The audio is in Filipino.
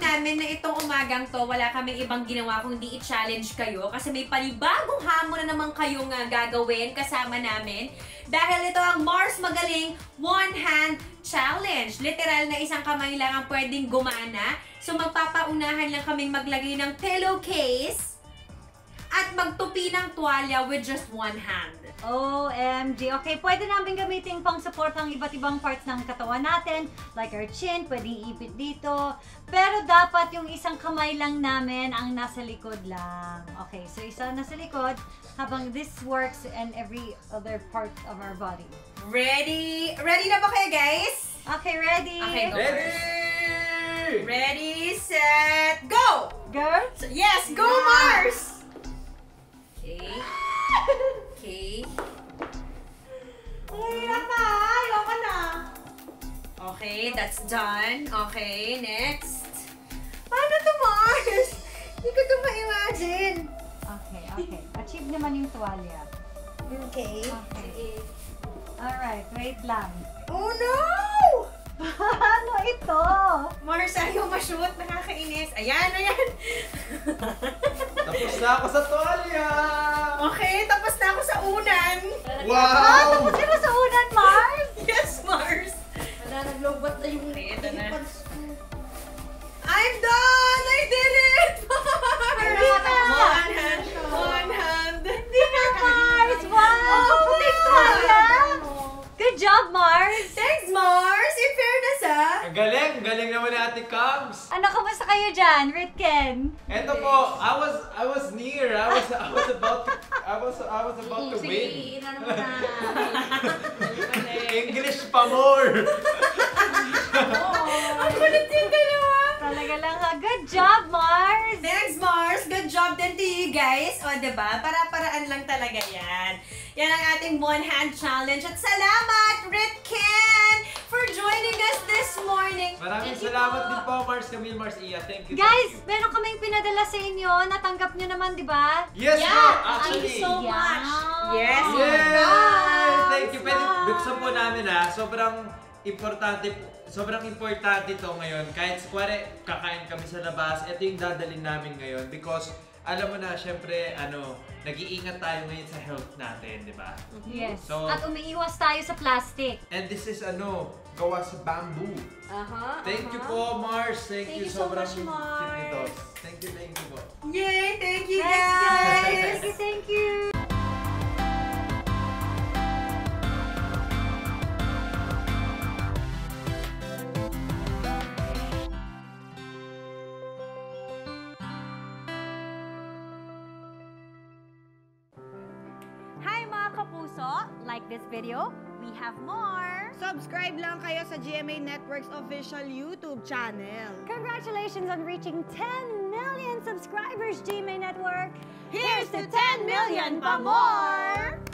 Namin na itong umagang to, wala kaming ibang ginawa kundi i-challenge kayo kasi may panibagong hamon na naman kayong gagawin kasama namin dahil ito ang Mars Magaling One Hand Challenge. Literal na isang kamay lang ang pwedeng gumana. So magpapaunahan lang kaming maglagay ng pillowcase at magtupi ng tuwalya with just one hand. OMG! Okay, pwede namin gamitin pang support ang iba't ibang parts ng katawan natin. Like our chin, pwedeng iipit dito. Pero dapat yung isang kamay lang namin ang nasa likod lang. Okay, so isa nasa likod habang this works and every other part of our body. Ready? Ready na ba kayo, guys? Okay, ready! Okay, go ready! First. Ready, set, go! Girl? So, yes, go yeah. Mars! Okay. Okay. Uy, napa! Ayoko na! Okay, that's done. Okay, next. Paano to, Mars? Hindi ko ito ma-imagine. Okay, okay. Achieve naman yung tuwalya. Okay. Okay. Alright, wait lang. Oh, no! Paano ito? Mars, ayaw ma-shoot. Nakakainis. Ayan, ayan! Tapos na ako sa tuwalya! Okay, tapos na ako sa unan! Wow! Ah, tapos na sa unan, Mars! Yes, Mars! Wala, naglobat na yung nipad. I'm done! I did it, Mars! Hindi na! One hand! Hindi na, Mars! Wow! Puting tuwalya! Good job, Mars! Thanks, Mars! In fairness, ah! Ang galing! Galing naman ni Ate Cubs! Ano, kamusta kayo dyan, RitKen? Eto po, I was near. I was about to I was about to win. English pa more. Ang kulit yung dalawa. Talaga lang ha. Good job, Mars! Thanks, Mars! Good job din to you guys. O, diba? Para-paraan lang talaga yan. Yan ang ating one-hand challenge. At salamat, RitKen, for joining us this morning. Maraming salamat din po, Mars, Camille, Mars, Iya. Thank you. Guys, meron kaming pinadala sa inyo. Natanggap nyo naman, diba? Yes, ma'am! Actually. Thank you so much. Yes, ma'am! Thank you. Pwede buksan po namin ha. Sobrang importante ito ngayon. Kahit square, kakain kami sa labas. Ito yung dadalhin namin ngayon because alam mo na, syempre, nag-iingat tayo ngayon sa health natin, di ba? Yes. So, at umiiwas tayo sa plastic. And this is, gawa sa bamboo. Aha. Thank you po, Mars. Thank you sobrang much, Mars. Thank you po. Yay! Thank you, guys! Thank you! Kapuso, like this video, we have more! Subscribe lang kayo sa GMA Network's official YouTube channel! Congratulations on reaching 10 million subscribers, GMA Network! Here's to 10 million pa more!